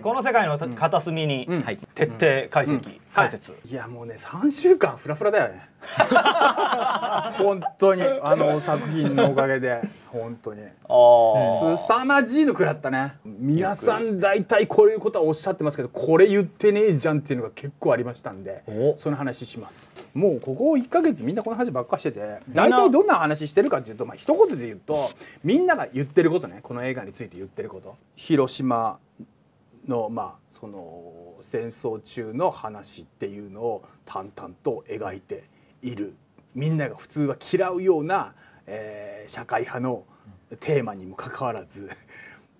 この世界の片隅に徹底解析解説。いやもうね3週間フラフラだよね。本当にあの作品のおかげで本当に凄まじいの食らったね。皆さん大体こういうことはおっしゃってますけど、これ言ってねえじゃんっていうのが結構ありましたんで、その話します。もうここ1ヶ月みんなこの話ばっかしてて、大体どんな話してるかっていうと、まあ一言で言うと、みんなが言ってることね、この映画について言ってること、広島のまあその戦争中の話っていうのを淡々と描いている、みんなが普通は嫌うような、社会派のテーマにもかかわらず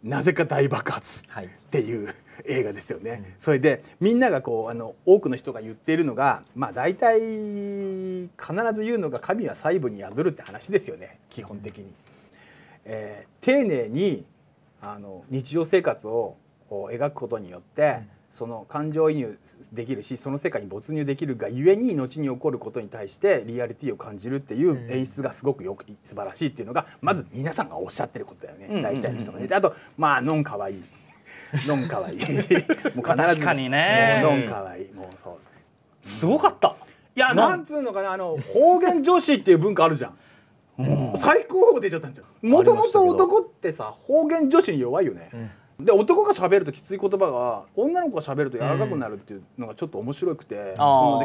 なぜか大爆発っていう映画ですよね。はい、それでみんながこう多くの人が言っているのが、まあ大体必ず言うのが神は細部に宿るって話ですよね、基本的に。丁寧に日常生活を描くことによって、その感情移入できるし、その世界に没入できるがゆえに後に起こることに対してリアリティを感じるっていう演出がすごくよく素晴らしいっていうのが、まず皆さんがおっしゃってることだよね、大体の人がね。であとまあ「のんかわいい」「のんかわいい」もう確かにね、「のんかわいい」もうそうすごかった。いやなんつうのかな、方言女子っていう文化あるじゃん。最高峰出ちゃったんじゃん。もともと男ってさ方言女子に弱いよね。で男が喋るときつい言葉が女の子が喋ると柔らかくなるっていうのがちょっと面白くて、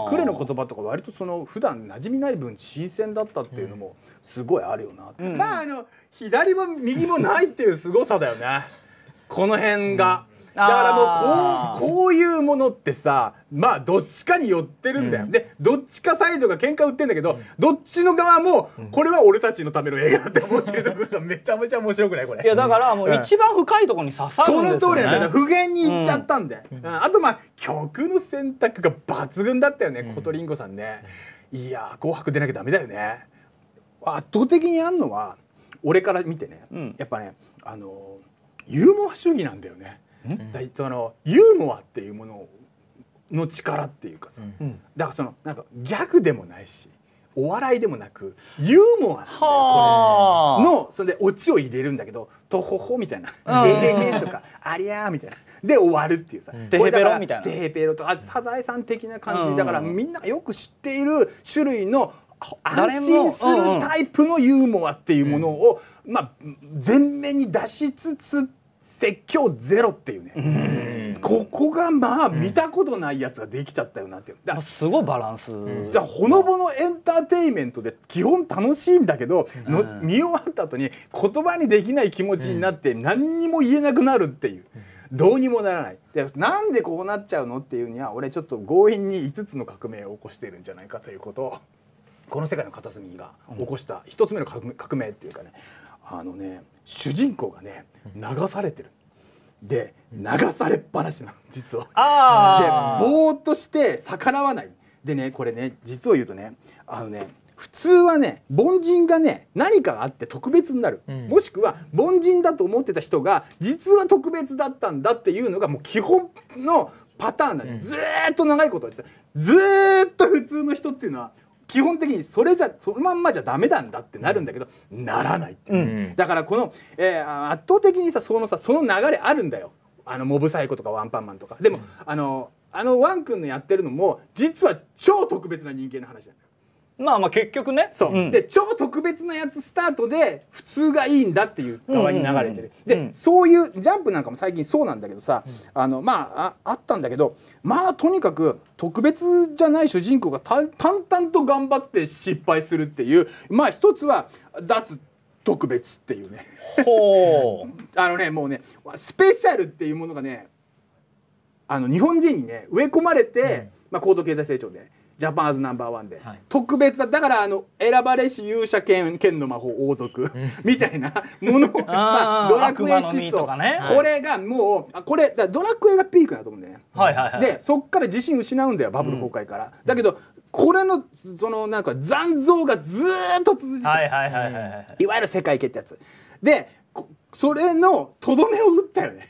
クレの言葉とか割とその普段馴染みない分新鮮だったっていうのもすごいあるよな。まあ左も右もないっていうすごさだよね。この辺がだからもうこういうものってさ、まあどっちかに寄ってるんだよ。でどっちかサイドが喧嘩売ってんだけど、どっちの側もこれは俺たちのための映画って思ってるところがめちゃめちゃ面白くないこれ。いやだからもう一番深いところに刺さるんですよね。その通りなんだよ。不言にいっちゃったんで。あとまあ曲の選択が抜群だったよね、コトリンゴさんね。いや紅白出なきゃダメだよね。圧倒的にあんのは俺から見てね、やっぱねユーモア主義なんだよね。ユーモアっていうものの力っていうかさ、だからそのなんかギャグでもないしお笑いでもなくユーモアなんだよこれの。それでオチを入れるんだけど「とほほ」みたいな「ええ」とか「ありゃ」みたいなで終わるっていうさ、「てへぺろ」みたいな「てへぺろ」とか「サザエさん」的な感じだから、みんながよく知っている種類の安心するタイプのユーモアっていうものをまあ前面に出しつつ説教ゼロっていうね、ここがまあ見たことないやつができちゃったよなっていう。だからすごいバランス。じゃほのぼのエンターテインメントで基本楽しいんだけど、見終わった後に言葉にできない気持ちになって何にも言えなくなるっていう。どうにもならない。でなんでこうなっちゃうのっていうには、俺ちょっと強引に5つの革命を起こしているんじゃないかということを、この世界の片隅が起こした1つ目の革命っていうかね。主人公がね流されてるで流されっぱなしなの実は。でぼーっとして逆らわないでね、これね実を言うとね、普通はね凡人がね何かがあって特別になる、もしくは凡人だと思ってた人が実は特別だったんだっていうのがもう基本のパターンだ、ずっと長いことずっと普通の人っていうのは。基本的にそれじゃそのまんまじゃダメなんだってなるんだけど、ならないっていう、だからこの、圧倒的にさその流れあるんだよ、モブサイコとかワンパンマンとか。でも、ワン君のやってるのも実は超特別な人間の話なんだよ。まあまあ結局ね、そう、で超特別なやつスタートで普通がいいんだっていう側に流れてる。でそういうジャンプなんかも最近そうなんだけどさ、まああったんだけど、まあとにかく特別じゃない主人公が淡々と頑張って失敗するっていう、まあ一つは脱特別っていうねもうねスペシャルっていうものがね日本人にね植え込まれて、まあ高度経済成長で。ジャパンアズナンバーワンで、はい、特別だから選ばれし勇者剣の魔法王族みたいなものをまあ、ドラクエ思想、これがもうこれだドラクエがピークだと思うんだよね。でそっから自信失うんだよバブル崩壊から、だけどこれのそのなんか残像がずっと続いていわゆる世界系ってやつで、それのとどめを打ったよね。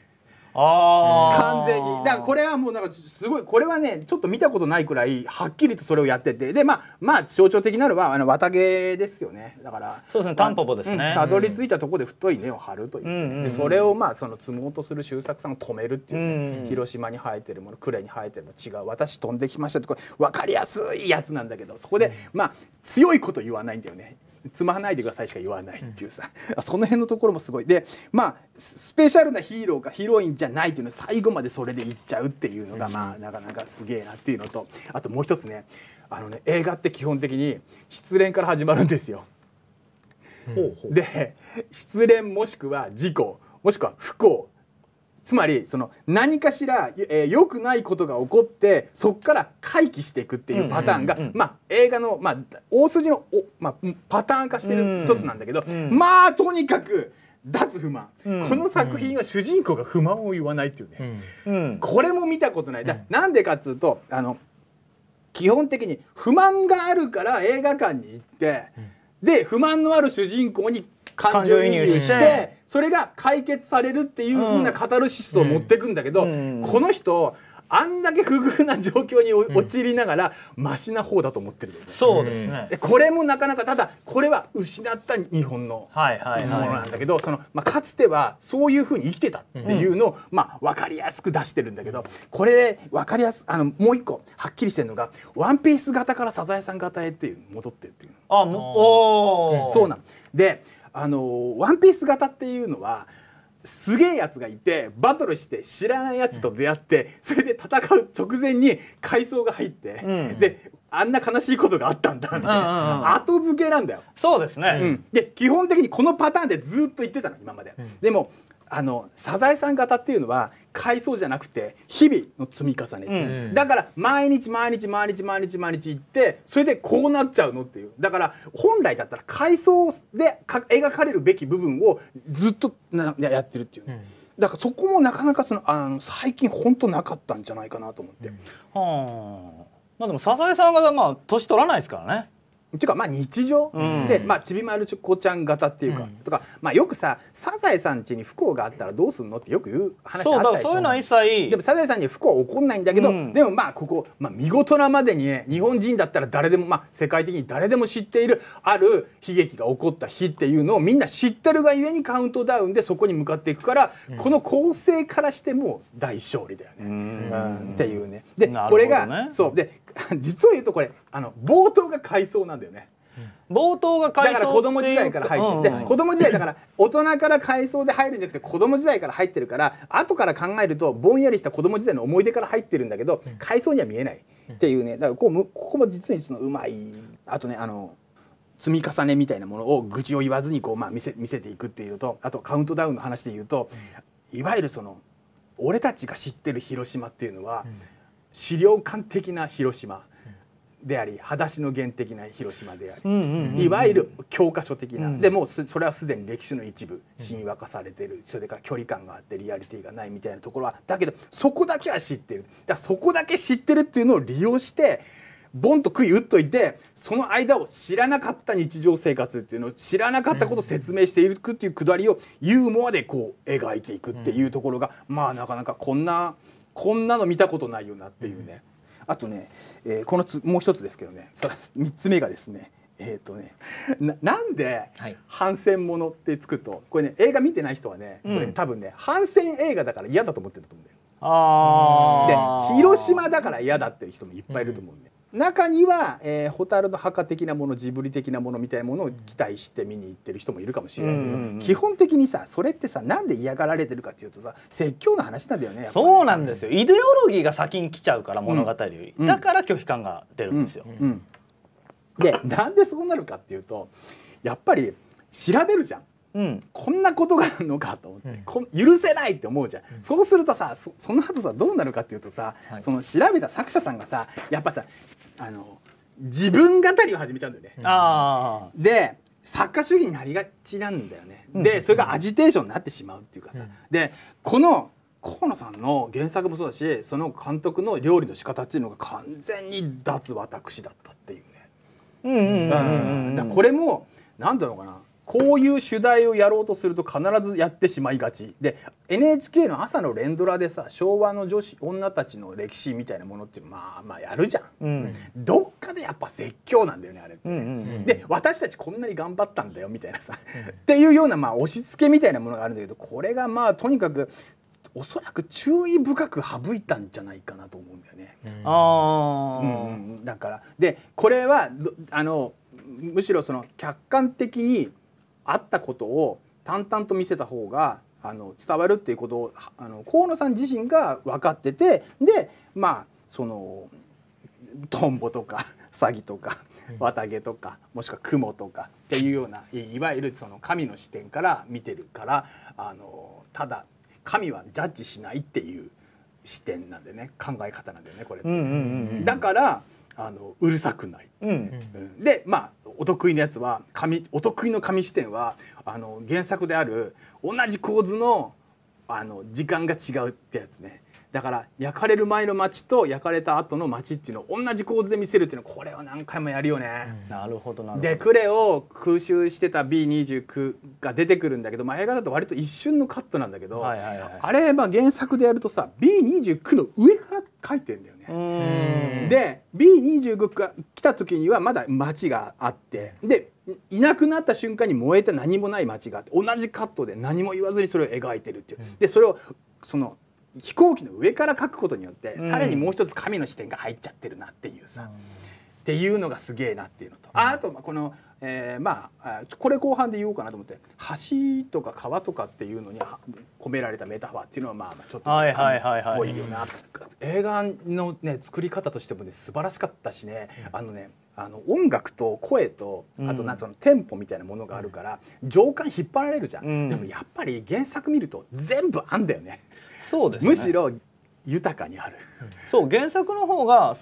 完全に。だからこれはもうなんかすごい、これはねちょっと見たことないくらいはっきりとそれをやってて、でまあ象徴的なのは綿毛ですよね。だからそうですね、タンポポですね。たどり着いたところで太い根を張るという、それをまあその積もうとする周作さんを止めるっていうね。広島に生えてるもの、呉に生えてるもの違う、私飛んできましたって、これ分かりやすいやつなんだけど、そこでまあ強いこと言わないんだよね。つまはないでくださいしか言わないっていうさ、その辺のところもすごい。でまあスペシャルなヒーローかヒロインじゃないっていうのを最後までそれでいっちゃうっていうのがまあなかなかすげえなっていうのと、あともう一つね、映画って基本的に失恋から始まるんですよ。で失恋もしくは事故もしくは不幸、つまりその何かしら良くないことが起こってそこから回帰していくっていうパターンがまあ映画のまあ大筋のまあパターン化してる一つなんだけど、まあとにかく脱不満、この作品は主人公が不満を言わないっていうね、これも見たことない。だなんでかっつうと、基本的に不満があるから映画館に行って、で不満のある主人公に感情移入してそれが解決されるっていう風なカタルシスを持ってくんだけど、この人あんだけ不遇な状況に陥りながらマシな方だと思ってる。そうですね。これもなかなか、ただこれは失った日本のものなんだけど、そのかつてはそういうふうに生きてたっていうのをまあ分かりやすく出してるんだけど、これで分かりやすもう一個はっきりしてるのが「ワンピース型からサザエさん型へ」っていう戻ってっていう。あもそうなんで、ワンピース型っていうのはすげえやつがいてバトルして知らないやつと出会ってそれで戦う直前に回想が入って、であんな悲しいことがあったんだみたいな後付けなんだよ。そうですね、で基本的にこのパターンでずっと言ってたの今まで。でもサザエさん型っていうのは回想じゃなくて日々の積み重ね、だから毎日毎日毎日毎日毎日行ってそれでこうなっちゃうのっていう。だから本来だったら回想で描かれるべき部分をずっとやってるっていう、ね。だからそこもなかなか最近本当なかったんじゃないかなと思って。まあでもサザエさん型まあ年取らないですからね。っていうかまあ日常でちびまる子ちゃん型っていうかとか、まあよくさサザエさん家に不幸があったらどうすんのってよく言う話あったりして、そういうのは一切でもサザエさんに不幸は起こんないんだけど、でもまあここ見事なまでに日本人だったら誰でも世界的に誰でも知っているある悲劇が起こった日っていうのをみんな知ってるがゆえにカウントダウンでそこに向かっていくから、この構成からしても大勝利だよねっていうね。でこれがそうで実を言うとこれ冒頭が回想なんだよね。冒頭が回想だから子供時代から入ってる。で子供時代だから大人から回想で入るんじゃなくて子供時代から入ってるから、後から考えるとぼんやりした子供時代の思い出から入ってるんだけど回想には見えないっていうね。だからここも実にそのうまい、あとね積み重ねみたいなものを愚痴を言わずにこう見せていくっていうのと、あとカウントダウンの話で言うと、いわゆるその俺たちが知ってる広島っていうのは資料館的な広島であり裸足の弦的な広島であり、いわゆる教科書的な、でもそれはすでに歴史の一部、神話化されてる、それから距離感があってリアリティがないみたいなところはだけどそこだけは知ってる。だからそこだけ知ってるっていうのを利用してボンと杭打っといて、その間を知らなかった日常生活っていうのを知らなかったことを説明していくっていうくだりをユーモアでこう描いていくっていうところがまあなかなかこんなの見たことないよなっていうね。あとね、このもう一つですけどね、3つ目がですね、なんで反戦ものってつくとこれね、映画見てない人はねこれ多分ね反戦映画だから嫌だと思ってると思うんだよ。で広島だから嫌だっていう人もいっぱいいると思うんで、中には蛍の墓的なものジブリ的なものみたいなものを期待して見に行ってる人もいるかもしれないけど、基本的にさそれってさなんで嫌がられてるかっていうとさ説教の話なんだよね。そうなんですよ、イデオロギーが先に来ちゃうから物語より、だから拒否感が出るんですよ。でなんでそうなるかっていうとやっぱり調べるじゃん。こんなことがあるのかと思って許せないって思うじゃん。そうするとさその後さどうなるかっていうとさ、その調べた作者さんがさやっぱさ自分語りを始めちゃうんだよね。で作家主義になりがちなんだよね。でそれがアジテーションになってしまうっていうかさ、で河野さんの原作もそうだしその監督の料理の仕方っていうのが完全に脱私だったっていうね。これもなんだろうかな、こういう主題をやろうとすると必ずやってしまいがちで、 NHK の朝の連ドラでさ、昭和の女子女たちの歴史みたいなものっていうのまあやるじゃん、うん、どっかでやっぱ説教なんだよねあれってね。で、私たちこんなに頑張ったんだよみたいなさっていうような押し付けみたいなものがあるんだけど、これがとにかくおそらく注意深く省いたんじゃないかなと思うんだよね。だからで、これはむしろその客観的にあったことを淡々と見せた方が伝わるっていうことを河野さん自身が分かってて、でそのトンボとかサギとか綿毛とか、もしくはクモとかっていうような、いわゆるその神の視点から見てるから、ただ神はジャッジしないっていう視点なんでね、考え方なんだよねこれって。だからうるさくない。でお得意のやつはお得意の紙視点は原作である同じ構図の時間が違うってやつね。だから焼かれる前の街と焼かれた後の街っていうのを同じ構図で見せるっていうのは、これを何回もやるよね。なるほどなるほど。でクレを空襲してた B29 が出てくるんだけど、映画だと割と一瞬のカットなんだけど、あれ原作でやるとさ B29 の上から描いてんだよね。で B25 が来た時にはまだ街があって、でいなくなった瞬間に燃えた何もない街があって、同じカットで何も言わずにそれを描いてるっていう。でそれを飛行機の上から描くことによって、さらにもう一つ神の視点が入っちゃってるなっていうさ、っていうのがすげえなっていうのと、あとこのこれ後半で言おうかなと思って、橋とか川とかっていうのに込められたメタファーっていうのはちょっとっぽいよな。映画のね作り方としてもね素晴らしかったしね、音楽と声とあとテンポみたいなものがあるから情感引っ張られるじゃん。でもやっぱり原作見ると全部あんだよね。そうですね、むしろ豊かにあるそう、原作の方が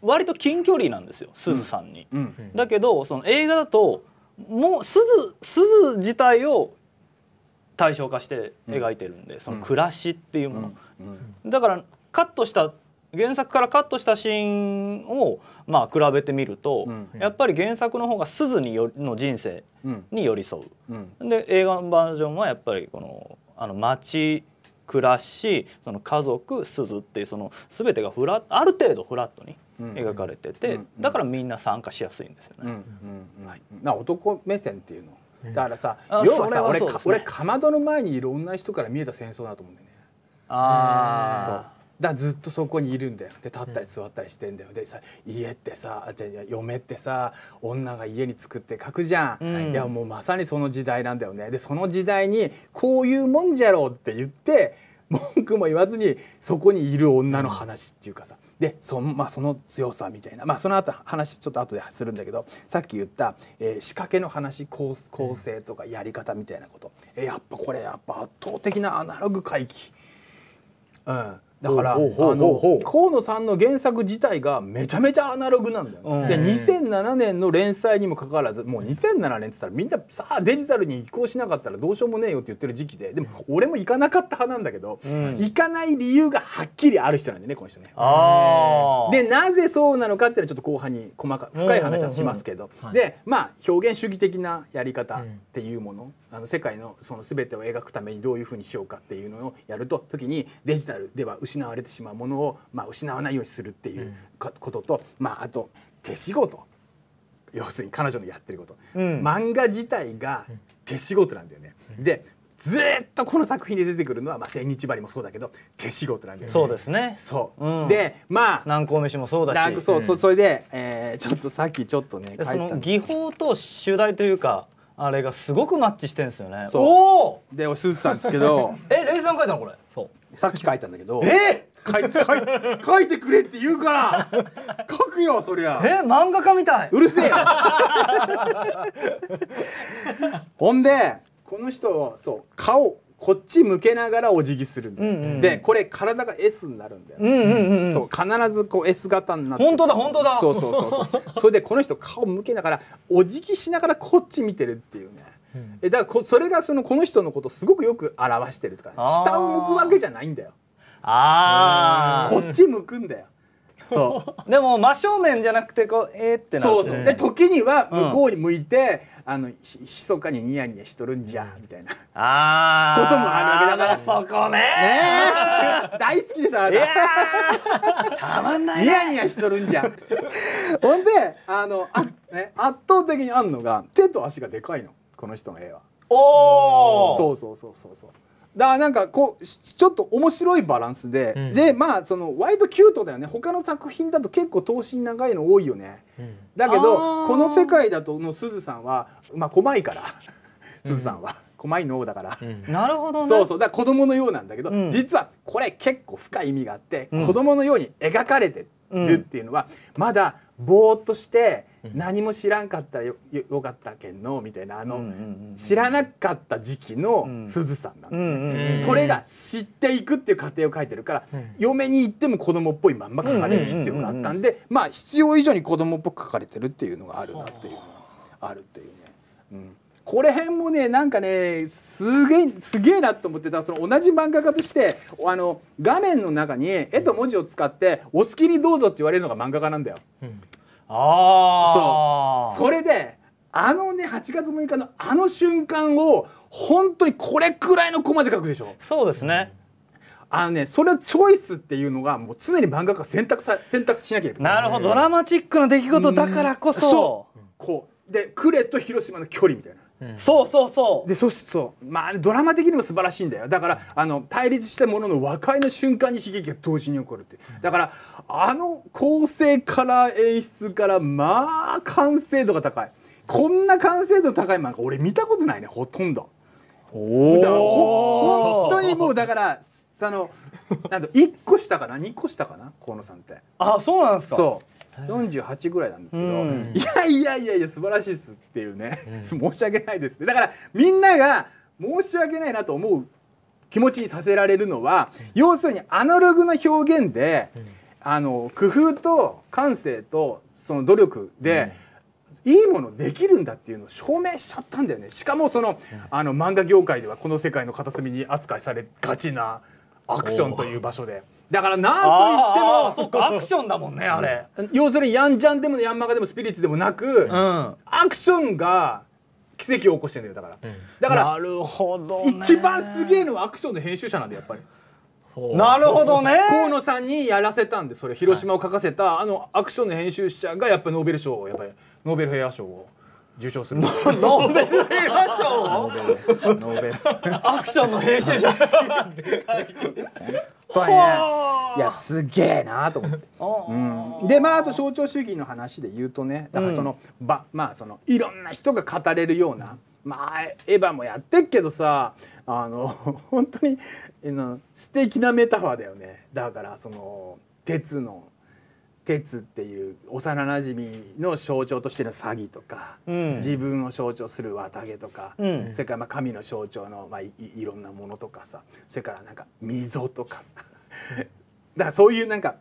割と近距離なんですよすずさんに。うんうん、だけど映画だともうすず自体を対象化して描いてるんで、暮らしっていうもの、だから原作からカットしたシーンを比べてみると、やっぱり原作の方がすずの人生に寄り添う。で映画のバージョンはやっぱり街、暮らし、家族、鈴っていう全てがある程度フラットに描かれてて、だからみんな参加しやすいんですよね。男目線っていうのだからさ、要はさ俺かまどの前にいる女人から見えた戦争だと思うんだよね。ああ、だからずっとそこにいるんだよ。で立ったり座ったりしてんだよ。でさ、家ってさ、嫁ってさ、女が家に作って書くじゃん、いやもうまさにその時代なんだよね。でその時代にこういうもんじゃろうって言って文句も言わずにそこにいる女の話っていうかさ、でその強さみたいな、その後話ちょっと後でするんだけど、さっき言った、仕掛けの話、構成とかやり方みたいなこと、やっぱ圧倒的なアナログ回帰。だから河野さんの原作自体がめちゃめちゃアナログなんだよ、ね。で2007年の連載にもかかわらず、もう2007年って言ったらみんなさあデジタルに移行しなかったらどうしようもねえよって言ってる時期で、でも俺も行かなかった派なんだけど、行かない理由がはっきりある人なんでねこの人ね。でなぜそうなのかっていうのはちょっと後半に深い話はしますけど、で表現主義的なやり方っていうもの、世界の全てを描くためにどういうふうにしようかっていうのをやると時にデジタルでは失われてしまうものを失わないようにするっていうことと、あと手仕事、要するに彼女のやってること、漫画自体が手仕事なんだよね。でずっとこの作品で出てくるのは千日張りもそうだけど手仕事なんだよね。そうですね。そうで南高飯もそうだし、それでちょっとさっきちょっとねその技法と主題というかあれがすごくマッチしてんですよね。おお。でおすずさんですけどレイさん書いたのこれ。そう。さっき書いたんだけど、書いてくれって言うから書くよそりゃ。漫画家みたい。うるせえよほんでこの人顔こっち向けながらお辞儀するんだよ、でこれ体が S になるんだよ。そう必ずS 型になって、本当だ本当だ。そうそれでこの人顔向けながらお辞儀しながらこっち見てるっていうね。だからそれがこの人のことをすごくよく表してるとか、下を向くわけじゃないんだよ。こっち向くんだよ。そうでも真正面じゃなくてこうってなって、で時には向こうに向いてひそかにニヤニヤしとるんじゃみたいなこともあるわけだから、そこね大好きでした。たまんないニヤニヤしとるんじゃ。ほんで圧倒的にあんのが手と足がでかいの、この人の絵は。おお、そうそうそうそうそう。だからなんかこうちょっと面白いバランスで、うん、でまあその割とキュートだよね。他の作品だと結構頭身長いの多いよね、うん、だけどこの世界だとのすずさんはまあ細いからすずさんは、うん、細いのだから、うん、なるほどね。そうそう、だから子供のようなんだけど、うん、実はこれ結構深い意味があって、うん、子供のように描かれてるっていうのは、うん、まだぼーっとして何も知らんかったら よかったけんのみたいな、知らなかった時期のすずさんなんで、ね、それが知っていくっていう過程を書いてるから、うん、嫁に行っても子供っぽいまんま書かれる必要があったんで、まあ必要以上に子供っぽく書かれてるっていうのがあるなっていうのがあるっていうね、うん、これ辺もねなんかねすげえなと思ってた。その同じ漫画家として画面の中に絵と文字を使って「お好きにどうぞ」って言われるのが漫画家なんだよ。うん、そう、それでね8月6日のあの瞬間を本当にこれくらいのコマで描くでしょ。そうですね。それをチョイスっていうのがもう常に漫画家が選択しなきゃいけない。なるほど、ドラマチックな出来事だからこそ、そうこうで呉と広島の距離みたいな。そうそうそう。で、そうまあドラマ的にも素晴らしいんだよ。だから対立したものの和解の瞬間に悲劇が同時に起こるって。だから構成から演出からまあ完成度が高い。こんな完成度高い漫画俺見たことないね、ほとんど。本当にもうだから1個下かな2個下かな河野さんって。あ、そうなんですか。そう48ぐらいなんですけど、うん、いや素晴らしいっすっていうね、うん、申し訳ないですね。だからみんなが申し訳ないなと思う気持ちにさせられるのは、要するにアナログの表現で、うん、工夫と感性とその努力で、うん、いいものできるんだっていうのを証明しちゃったんだよね。しかもうん、漫画業界ではこの世界の片隅に扱いされがちなアクションという場所で。だからなんといってもそっかアクションだもんねあれ。要するにヤンジャンでもヤンマガでもスピリッツでもなく、アクションが奇跡を起こしてるんだよ。だから一番すげえのはアクションの編集者なんで、やっぱり。なるほどね。河野さんにやらせたんで、それ広島を書かせたアクションの編集者がやっぱりノーベル賞を、やっぱりノーベル平和賞を受賞する。ノーベル平和賞を。アクションの編集者。いやすげえなと思って。でまああと象徴主義の話で言うとね、だからいろんな人が語れるような、まあエヴァもやってっけどさ、本当に素敵なメタファーだよね。だから鉄っていう幼なじみの象徴としての詐欺とか、うん、自分を象徴する綿毛とか、うん、それから神の象徴のいろんなものとかさ、それからなんか溝とかさだからそういうなんか、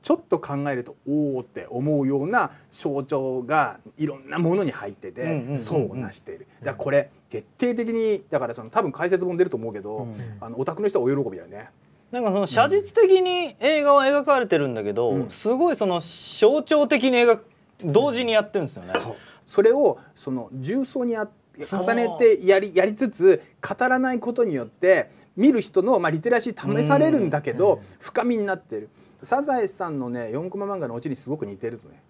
ちょっと考えるとおおって思うような象徴がいろんなものに入ってて層を成している。だからこれ徹底的にだから多分解説本出ると思うけど、うん、オタクの人は大喜びだよね。なんか写実的に映画は描かれてるんだけど、うん、すごい象徴的に同時にやってるんですよね。うん、それを重層に重ねてやりつつ語らないことによって見る人の、リテラシー試されるんだけど、深みになってる。サザエさんのね4コマ漫画のうちにすごく似てるとね。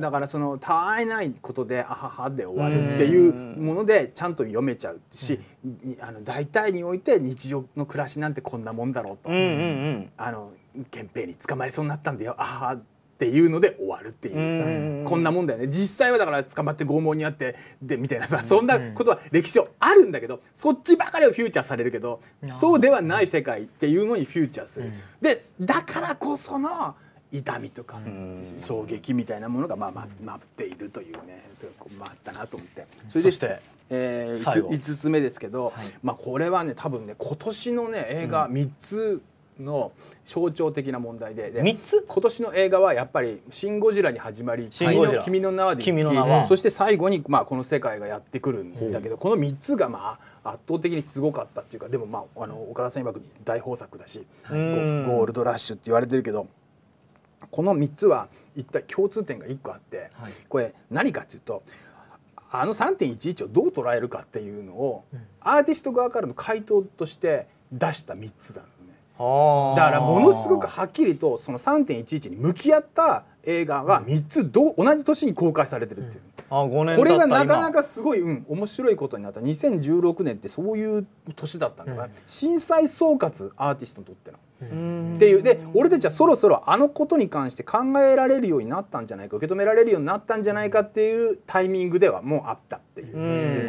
だからたわいないことで「あはは」で終わるっていうものでちゃんと読めちゃうし、大体において日常の暮らしなんてこんなもんだろうと、憲兵に捕まりそうになったんだよ「あはは」っていうので終わるっていうさ、こんなもんだよね。実際はだから捕まって拷問にあってでみたいなさ、そんなことは歴史上あるんだけど、そっちばかりをフューチャーされるけど、そうではない世界っていうのにフューチャーする。でだからこその痛みとか衝撃みたいなものが待っているというね、あったなと思って。それでして5つ目ですけど、これはね多分ね今年のね映画3つの象徴的な問題で、今年の映画はやっぱり「シン・ゴジラ」に始まり「君の名は」で行き、そして最後にこの世界がやってくるんだけど、この3つが圧倒的にすごかったっていうか。でも岡田さん曰く大豊作だし、ゴールドラッシュって言われてるけど、この3つは一体共通点が1個あって、はい、これ何かっていうと、あの 3.11 をどう捉えるかっていうのをアーティスト側からの回答として出した3つだね。だからものすごくはっきりとその 3.11 に向き合った映画が3つ同じ年に公開されてるっていう、これがなかなかすごい、面白いことになった。2016年ってそういう年だったんだから、震災総括アーティストにとっての。っていうで、俺たちはそろそろあのことに関して考えられるようになったんじゃないか、受け止められるようになったんじゃないかっていうタイミングではもうあったっていう。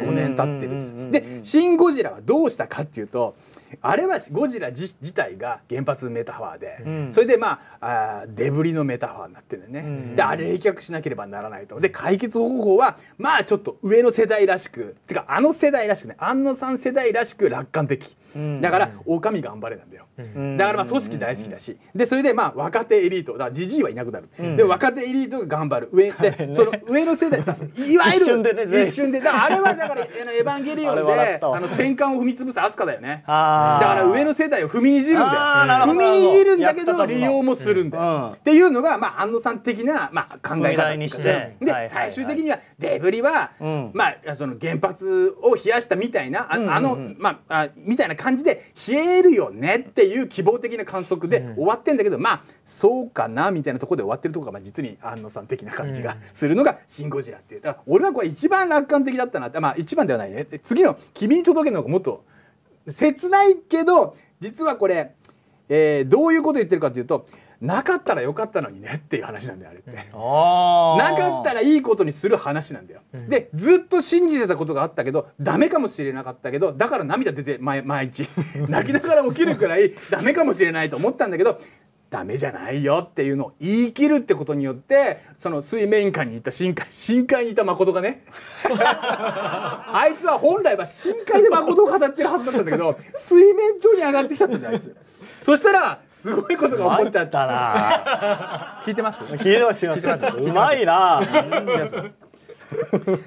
で5年経ってるんです。で「シン・ゴジラ」はどうしたかっていうと、あれはゴジラ自体が原発メタファーで、それでまあデブリのメタファーになってるんだよね。であれ冷却しなければならないと。で解決方法はまあちょっと上の世代らしく、てかあの世代らしくね、安野さん世代らしく楽観的だから「狼頑張れ」なんだよ。だからまあ組織大好きだし、でそれでまあ若手エリートだから、ジジイはいなくなる。で若手エリートが頑張る上で、その上の世代さ、いわゆる一瞬で、あれはだから「エヴァンゲリオン」で戦艦を踏み潰すアスカだよね。だから上の世代を踏みにじるんだよ。踏みにじるんだけど利用もするんだよっていうのがまあ安野さん的なまあ考え方にして、で最終的にはデブリはまあその原発を冷やしたみたいな、あのまあみたいな感じで冷えるよねっていう希望的な観測で終わってんだけど、まあそうかなみたいなところで終わってるところが実に安野さん的な感じがするのが「シン・ゴジラ」っていう。だから俺はこれ一番楽観的だったなって、まあ一番ではないね、次の「君に届け」の方がもっと切ないけど、実はこれ、どういうこと言ってるかというと、なかったらよかったのにねっていう話なんだよあれって。なかったらいいことにする話なんだよ。でずっと信じてたことがあったけどダメかもしれなかったけど、だから涙出て毎日泣きながら起きるくらいダメかもしれないと思ったんだけど。ダメじゃないよっていうのを言い切るってことによって、その水面下にいた深海にいた誠がねあいつは本来は深海で誠を語ってるはずだったんだけど水面上に上がってきちゃったんだよあいつ。そしたらすごいことが起こっちゃったな。聞いてます？聞いてます。うまいな。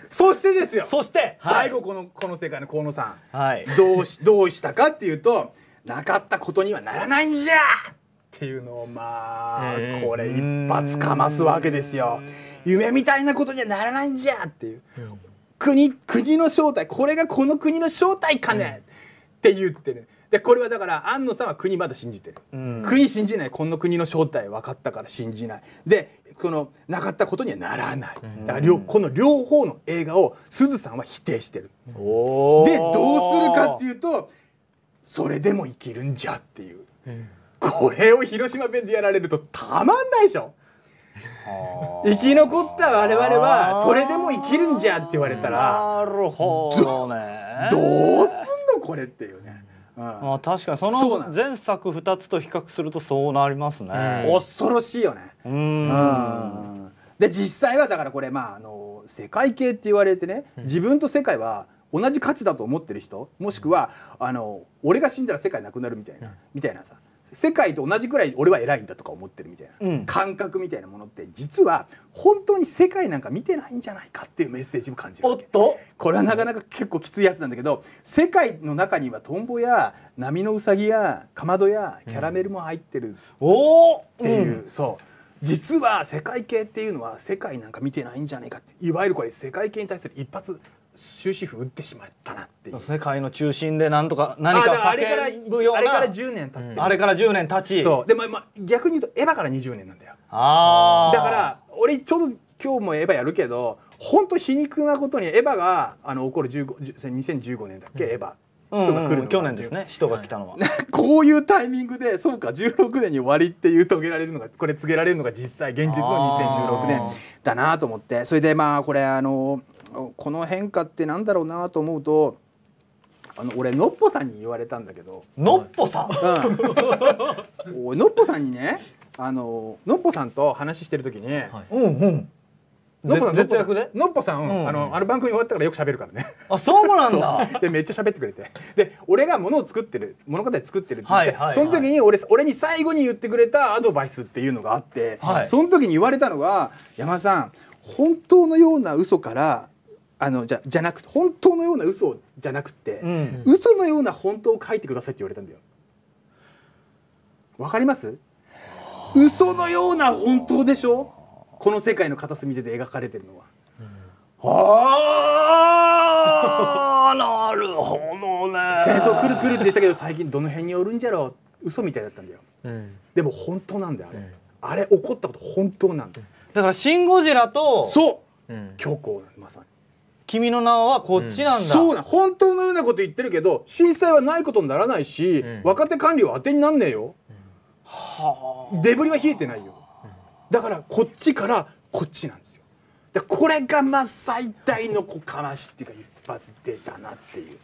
そしてですよ、そして最後この世界の河野さん、はい、どうしたかっていうと、なかったことにはならないんじゃっていうのをまあこれ一発かますわけですよ。夢みたいなことにはならないんじゃっていう、国の正体、これがこの国の正体かねって言ってる。でこれはだから安野さんは国まだ信じてる、国信じない、この国の正体分かったから信じない、でこのなかったことにはならない、だからこの両方の映画をすずさんは否定してる。でどうするかっていうと、それでも生きるんじゃっていう。これを広島弁でやられるとたまんないでしょ。生き残った我々はそれでも生きるんじゃって言われたら、なるほどね。どうすんのこれっていうね。まあ確かにその前作2つと比較するとそうなりますね。恐ろしいよね。で実際はだからこれまあ世界系って言われてね、自分と世界は同じ価値だと思ってる人、もしくは俺が死んだら世界なくなるみたいなさ。世界と同じくらい俺は偉いんだとか思ってるみたいな感覚みたいなものって、実は本当に世界なんか見てないんじゃないかっていうメッセージも感じるわけ。これはなかなか結構きついやつなんだけど、世界の中にはトンボや波のウサギやかまどやキャラメルも入ってるっていう、そう実は世界系っていうのは世界なんか見てないんじゃないかって、いわゆるこれ世界系に対する一発終止符打ってしまったなっていう。世界の中心で何とか何か叫ぶような、あれから10年経って、あれから10年経ち、そうでまあ逆に言うとエヴァから20年なんだよ。だから俺ちょうど今日もエヴァやるけど、本当皮肉なことにエヴァが起こる2015年だっけ、エヴァ人が来るの去年ですね、人が来たのはこういうタイミングで、そうか16年に終わりっていう告げられるのが実際現実の2016年だなと思って。それでまあこれこの変化ってなんだろうなと思うと、俺のっぽさんに言われたんだけど、のっぽさん、のっぽさんにね、のっぽさんと話してる時に、絶躍でのっぽさんあの番組終わったからよく喋るからね。あ、そうなんだ。でめっちゃ喋ってくれて、で俺が物語作ってるって言って、その時に俺に最後に言ってくれたアドバイスっていうのがあって、その時に言われたのが、山田さん本当のような嘘からじゃなくて、本当のような嘘じゃなくて、嘘のような本当を書いてくださいって言われたんだよ。わかります？嘘のような本当でしょ、この世界の片隅で描かれてるのは。ああなるほどね。戦争くるくるって言ったけど最近どの辺におるんじゃろう、嘘みたいだったんだよ、うん、でも本当なんだよあれ、うん、あれ起こったこと本当なんだよ。だから「シン・ゴジラ」とそう、うん、虚構なまさに「君の名は」こっちなんだ、うん、そうな本当のようなこと言ってるけど震災はないことにならないし、うん、若手官僚当てになんねえよ、うん、はあ、デブリは冷えてないよ、うん、だからこっちからこっちなんです。これがまあ最大のこかましっていうか一発出たなっていう。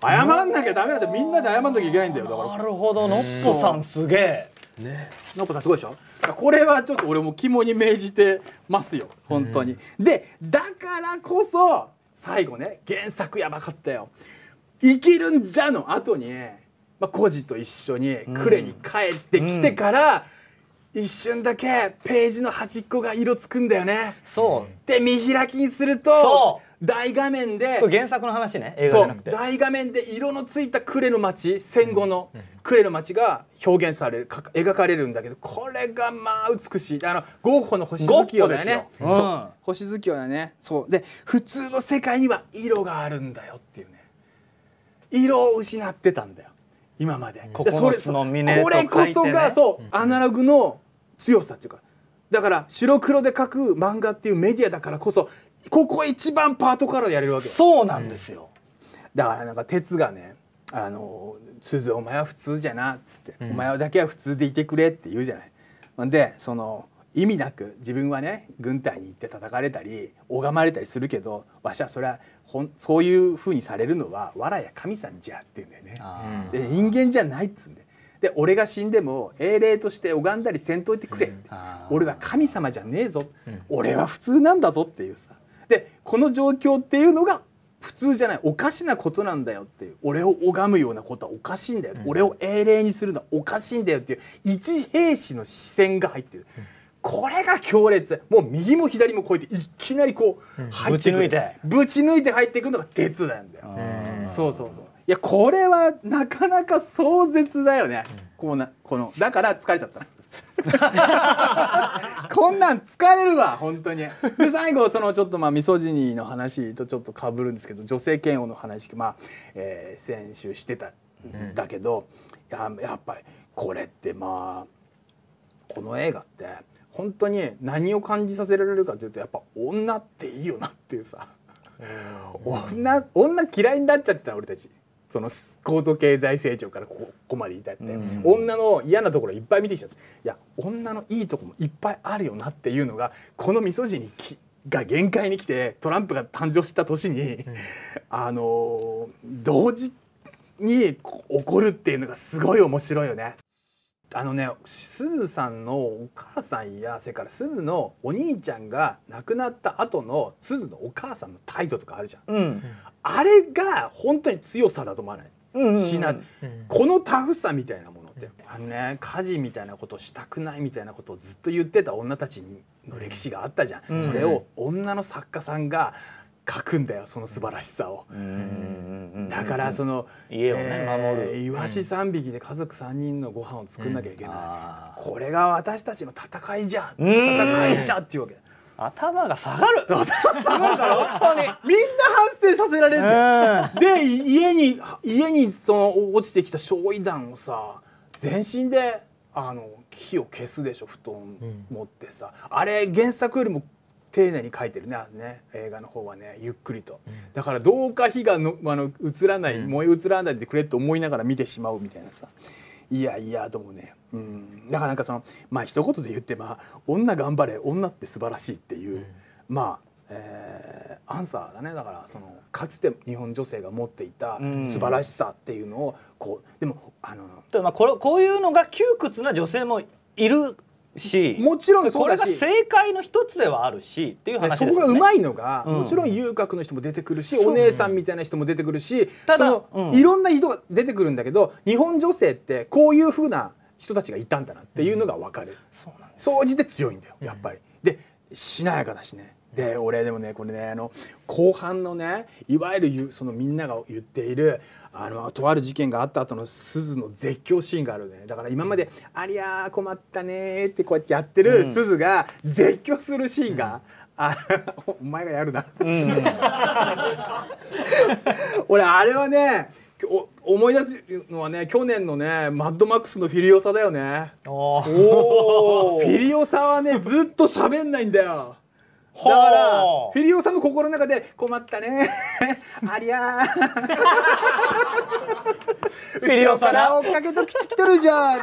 謝んなきゃダメなんだ、みんなで謝んなきゃいけないんだよ。だからなるほど、ノッポさんすげえね。ノッポさんすごいでしょ。これはちょっと俺も肝に銘じてますよ本当に。でだからこそ最後ね、原作やばかったよ。生きるんじゃの後にコジと一緒に呉に帰ってきてから、うんうん、一瞬だけページの端っこが色つくんだよね。そうで見開きにすると大画面で、これ原作の話ね、映画じゃなくて大画面で色のついた呉の町、戦後の呉の町が表現される、描かれるんだけど、これがまあ美しい。ゴッホの星月夜だよね。そう星月夜だね。そうで普通の世界には色があるんだよっていうね、色を失ってたんだよ今まで。これこそがそうアナログの強さっていうか、だから白黒で描く漫画っていうメディアだからこそ、ここ一番パートカラーやれるわけ。そうなんですよ。だからなんか鉄がね、鈴お前は普通じゃなっつって、うん、お前だけは普通でいてくれって言うじゃない。でその意味なく自分はね軍隊に行って叩かれたり拝まれたりするけど、わしはそれはそういうふうにされるのはわらや神さんじゃって言うんだよね。で人間じゃないっつうんで、で俺が死んでも英霊として拝んだりせんといてくれって、うん、俺は神様じゃねえぞ、うん、俺は普通なんだぞっていうさ。でこの状況っていうのが普通じゃない、おかしなことなんだよっていう、俺を拝むようなことはおかしいんだよ、うん、俺を英霊にするのはおかしいんだよっていう一兵士の視線が入ってる。うん、これが強烈。もう右も左もこうやっていきなりこう入ってくる、ぶち抜いて入ってくるのが鉄なんだよ。そうそうそう。いやこれはなかなか壮絶だよね、うん、このだから疲れちゃったこんなん疲れるわ本当に。で最後そのちょっとまあミソジニーの話とちょっと被るんですけど、女性嫌悪の話まあ、先週してたんだけど、うん、やっぱりこれってまあこの映画って本当に何を感じさせられるかというと、やっぱ女っていいよなっていうさ、女嫌いになっちゃってた俺たち、その高度経済成長からここまで至って、うん、女の嫌なところいっぱい見てきちゃって、いや女のいいとこもいっぱいあるよなっていうのが、このミソジニーが限界に来てトランプが誕生した年に、うん、同時に起こるっていうのがすごい面白いよね。すずさんのお母さんやそれからすずのお兄ちゃんが亡くなった後のすずのお母さんの態度とかあるじゃん、うん、あれが本当に強さだと思わない、このタフさみたいなものって、ね、家事みたいなことをしたくないみたいなことをずっと言ってた女たちの歴史があったじゃん、うん、それを女の作家さんが書くんだよ、その素晴らしさを。だからその家をね守る、イワシ3匹で家族3人のご飯を作んなきゃいけない、これが私たちの戦いじゃ、戦いじゃっていうわけ。頭が下がる、頭下がるから本当にみんな反省させられるんだよ。で家にその落ちてきた焼夷弾をさ全身で火を消すでしょ、布団持ってさ、あれ原作よりも丁寧に描いてるね映画の方はね、ゆっくりと。だからどうか火がの映らない、燃え移らないでくれと思いながら見てしまうみたいなさ、いやいやともね、うん、だからなんかそのまあ一言で言ってまあ女頑張れ、女って素晴らしいっていう、うん、まあアンサーだね。だからそのかつて日本女性が持っていた素晴らしさっていうのをこう、でもこういうのが窮屈な女性もいる。もちろんこれが正解の一つではあるしっていう話ですよね。そこがうまいのが、もちろん遊郭の人も出てくるし、お姉さんみたいな人も出てくるし、ただいろんな人が出てくるんだけど、日本女性ってこういう風な人たちがいたんだなっていうのが分かる。総じて強いんだよやっぱり。でしなやかだしね。で俺でもねこれね後半のね、いわゆるそのみんなが言っているとある事件があった後の鈴の絶叫シーンがあるね。だから今まで「ありゃー困ったね」ってこうやってやってる鈴が絶叫するシーンが、お前がやるな俺あれはね思い出すのはね、去年のねマッドマックスのフィリオサだよね。おフィリオサはねずっと喋んないんだよ。だからフィリオさんの心の中で「困ったねありゃ後ろから追っかけときとるじゃん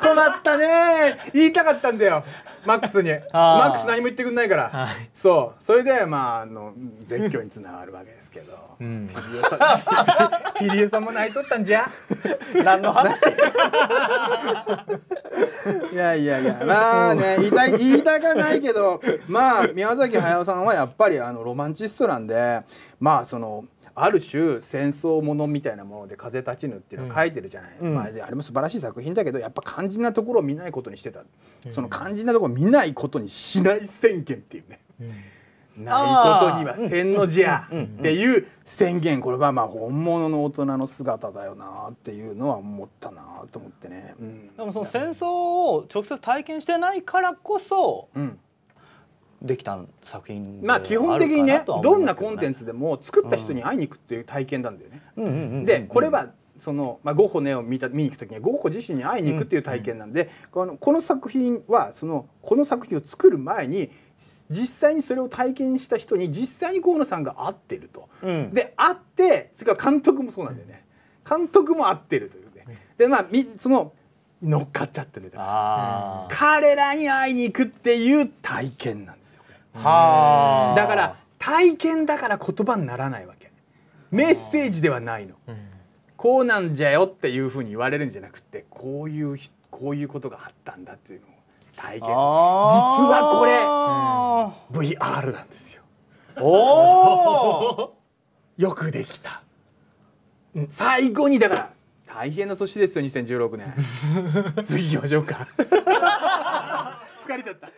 困ったね」言いたかったんだよマックスに。マックス何も言ってくんないから。そうそれでまあ絶叫につながるわけですけど、フィリオさんも泣いとったんじゃ。何の話。いやいやいや、まあね言いたかないけど、まあ宮崎駿さんはやっぱりロマンチストなんで、まあある種戦争ものみたいなもので「風立ちぬ」っていうのを書いてるじゃない、まあ、あれも素晴らしい作品だけど、やっぱ肝心なところを見ないことにしてた、その肝心なところを見ないことにしない宣言っていうね、ないことにはせんのじゃっていう宣言、これはまあ本物の大人の姿だよなっていうのは思ったなと思ってね。でもその戦争を直接体験してないからこそ、できた作品ではあるかなとは思いますけどね。まあ基本的にね、どんなコンテンツでも作った人に会いに行くっていう体験なんだよね。でこれはゴッホの絵を見に行く時にはゴッホ自身に会いに行くっていう体験なんで、この作品はこの作品を作る前に実際にそれを体験した人に実際に河野さんが会ってると。で会って、それから監督もそうなんだよね。監督も会ってるというね。でまあ乗っかっちゃってね。だから彼らに会いに行くっていう体験なんですよ。はあ。だから体験だから言葉にならないわけ。メッセージではないの。こうなんじゃよっていうふうに言われるんじゃなくて、こういうことがあったんだっていうのを体験する。実はこれ VR なんですよ。おお。よくできた。最後にだから。大変な年ですよ2016年次行きましょうか。疲れちゃった。